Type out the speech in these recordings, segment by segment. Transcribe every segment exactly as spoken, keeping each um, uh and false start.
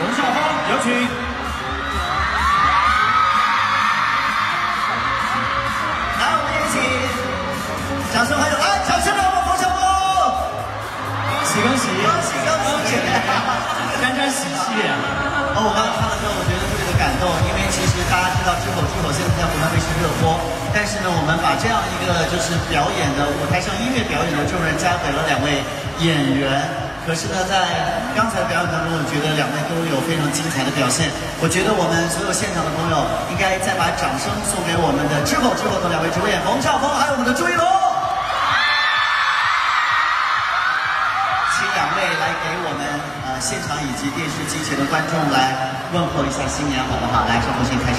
董校方有请。 掌声欢迎！哎，掌声让我们冯小峰！喜恭喜！恭喜恭喜！沾沾喜气。哦，我刚刚看了之后，我觉得特别的感动，因为其实大家知道，知否知否现在在湖南卫视热播，但是呢，我们把这样一个就是表演的舞台上音乐表演的重任交给了两位演员，可是呢，在刚才的表演当中，我觉得两位都有非常精彩的表现。我觉得我们所有现场的朋友应该再把掌声送给我们的知否知否的两位主演冯绍峰，还有我们的朱一龙。 现场以及电视机前的观众来问候一下新年好不好？来，从现在开始。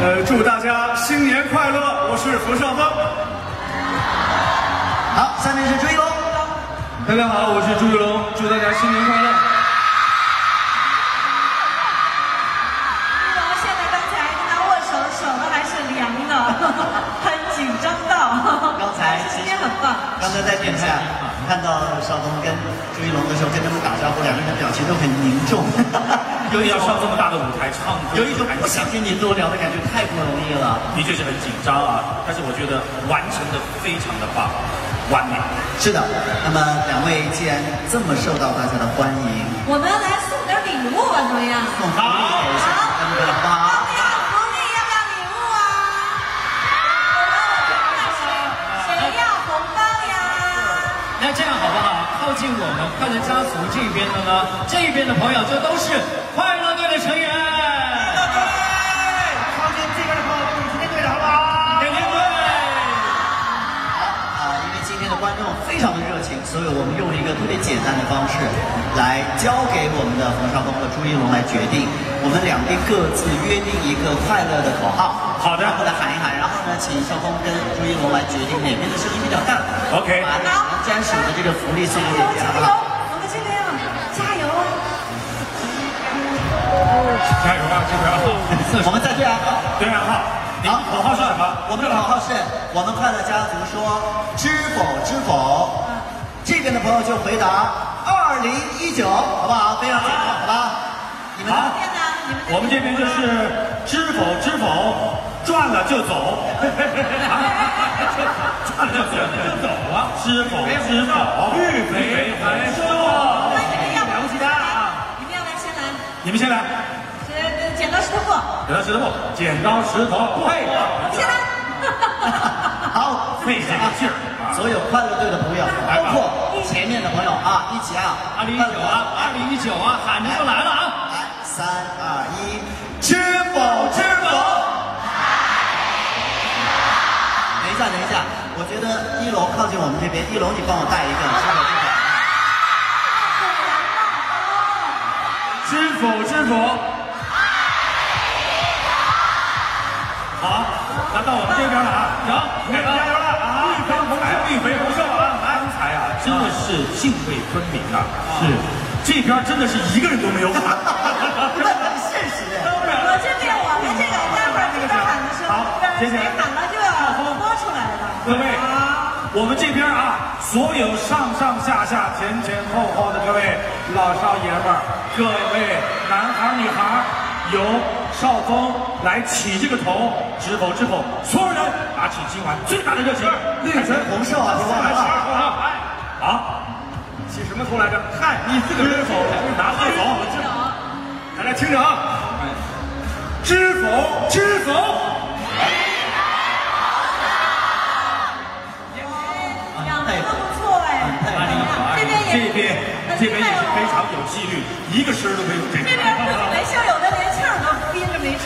呃，祝大家新年快乐！我是冯绍峰。好，下面是朱一龙。大家好，我是朱一龙，祝大家新年快乐。朱一龙现在刚才跟他握手，手都还是凉的，很紧张的。刚才今天很棒。刚才在电视上。 看到绍峰跟朱一龙的时候，跟他们打招呼，两个人的表情都很凝重。有一种上这么大的舞台唱歌，有一种不想跟你多聊的感觉，太不容易了。的确是很紧张啊，但是我觉得完成的非常的棒，完美。是的，那么两位既然这么受到大家的欢迎，我们来送点礼物吧，怎么样？送好，好。 那这样好不好？靠近我们快乐家族这边的呢，这边的朋友就都是快乐队的成员。靠近这边的朋友，我们今天队的好不好？点点队。好啊，因为今天的观众非常的热情，所以我们用一个特别简单的方式来交给我们的冯绍峰和朱一龙来决定。我们两边各自约定一个快乐的口号。 好的，过来喊一喊，然后呢，请绍峰跟朱一龙来决定哪边的声音比较大。OK， 把你们专属的这个福利送给大家了。我们这边啊，加油！加油啊，这边！我们再对暗号，对暗号。好，口号是什么？我们的口号是我们快乐家族说知否知否。这边的朋友就回答二零一九，好不好？非常简单，好吧？你们呢？我们这边就是知否知否。 赚了就走，赚了就走啊！知否知否，绿肥还瘦。了不起的啊！你们要来先来，你们先来。剪刀石头布，剪刀石头布，剪刀石头布。我先来。好，费这个劲儿。所有快乐队的朋友，包括前面的朋友啊，一起啊！二零一九啊，二零一九啊，喊着就来了啊！来，三二一，知否知否。 等一下，等一下，我觉得一楼靠近我们这边，一楼你帮我带一个，知否知否？好，那到我们这边了啊！行，你们加油了啊！绿肥不瘦啊！刚才啊，真的是泾渭分明啊，是这边真的是一个人都没有喊，很现实。当然，我这边我们这个待会儿你们喊的时候，谁喊了就。 各位，我们这边啊，所有上上下下、前前后后的各位老少爷们儿，各位男孩女孩，由绍峰来起这个头，知否知否？所有人打起今晚最大的热情，绿肥红瘦啊！说来说来啊！哎，啊，起什么头来着？嗨，你自个知否？拿个头，知否？大家听着啊，知否知否？ 这边这边也是非常有纪律，一个声都没有。这边没笑，有的连气儿都憋着没出。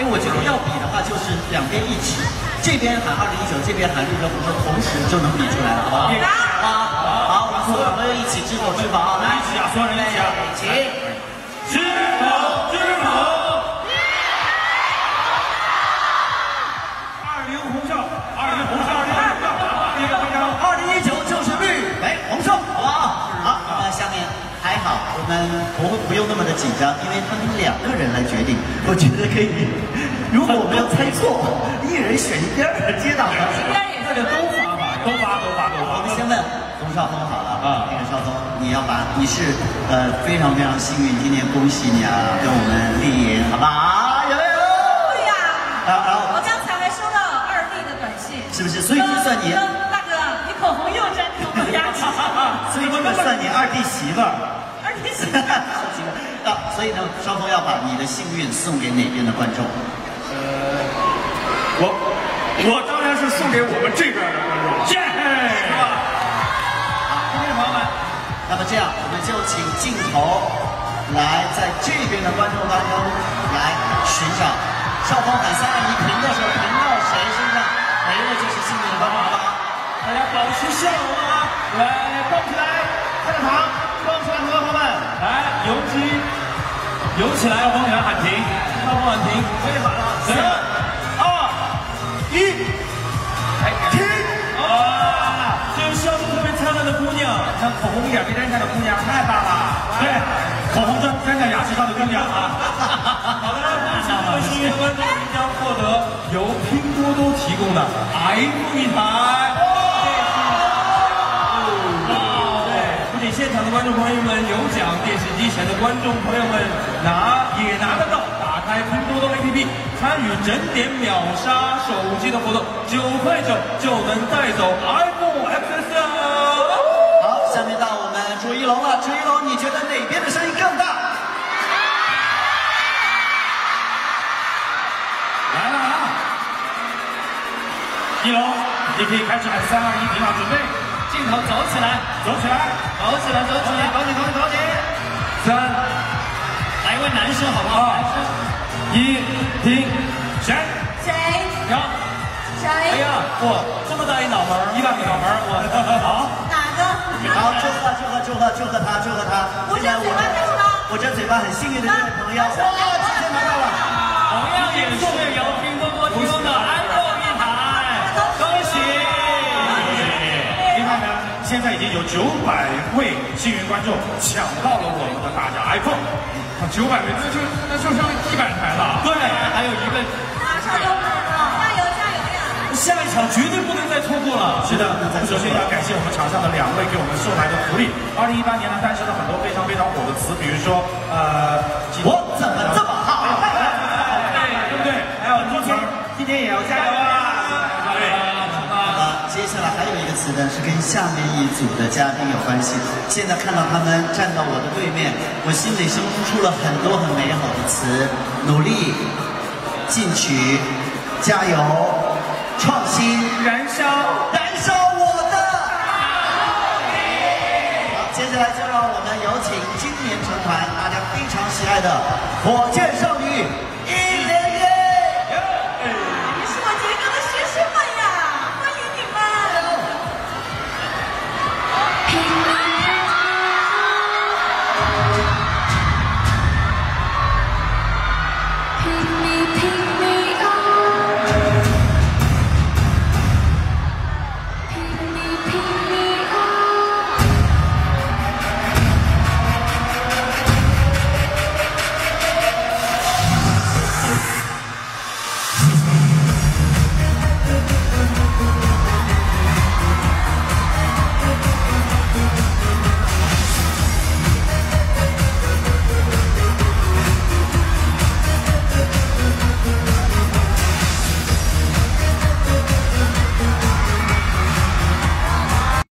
哎，我觉得要比的话，就是两边一起，这边喊二零一九，这边喊绿肥红瘦，同时就能比出来了，好不好？好，好，所有朋友一起知否知否啊！来，一起啊，所有人一起啊，起，知否知否，二零红瘦，二零红瘦，二零一九就是绿肥红瘦。 下面还好，我们不会不用那么的紧张，因为他们两个人来决定。我觉得可以，如果我没有猜错，一人选一边儿，接档了。一边也是都发吧，都发都发都发。我们先问冯洪少峰好了啊，那个少峰，你要把你是呃非常非常幸运，今天恭喜你啊，跟我们丽颖好不好？有没有？对呀。啊啊！我刚才还收到二弟的短信，是不是？所以就算你那个你口红又沾口红牙齿，所以这个算你二弟媳妇儿。二弟媳妇儿。啊，所以呢，少峰要把你的幸运送给哪边的观众？呃，我。 我当然是送给我们这边的观众，耶，是吧？好，听众朋友们，那么这样，我们就请镜头来在这边的观众当中来寻找少峰喊三二一，评到谁，评到谁身上，谁的就是幸运的观众了。大家保持笑容啊！来，蹦起来，开场，蹦起来，同学们，来，游击，游起来，少峰给他喊停，少峰喊停，可以喊了，三。 一，停！啊，这个笑容特别灿烂的姑娘，像口红一点没沾下的姑娘，太棒了！对，口红沾沾下牙齿上的姑娘啊！好的，恭喜各位观众即将获得由拼多多提供的 iPhone 一台。哇！对，不仅现场的观众朋友们有奖，电视机前的观众朋友们拿也拿得到。 来拼多多 A P P 参与整点秒杀手机的活动，九块九就能带走 iPhone X S 哦。好，下面到我们朱一龙了，朱一龙，你觉得哪边的声音更大？来了啊！一龙，你可以开始喊三二一，停好，准备，镜头走起来，走起来，走起来，走起来，走起，走起，走起！三，来一位男生好不好？男生。 一停，谁？谁？停，谁？哎呀，我这么大一脑门儿，一大脑门儿，我好。哪个？好，祝贺祝贺祝贺祝贺他，祝贺他！我这嘴巴就是他。我这嘴巴很幸运的这位朋友，哇，直接拿到了。同样也是由拼多多提供的 iPhone 一台，恭喜！你看看，现在已经有九百位幸运观众抢到了我们的大家 iPhone。 九百位，那就那就剩一百台了。对，还有一个。马上要满了，加油加油呀！下一场绝对不能再错过了。是的，首先要感谢我们场上的两位给我们送来的福利。二零一八年呢，诞生了很多非常非常火的词，比如说呃，我怎么这么好？对不对？还有今天今天也要加油啊！对啊，接下来还有一个词呢，是跟下面一组的嘉宾有关系。现在看到他们站到我的对面。 我心里生出了很多很美好的词：努力、进取、加油、创新、燃烧、燃烧我的爱。好，接下来就让我们有请今年成团大家非常喜爱的火箭少女。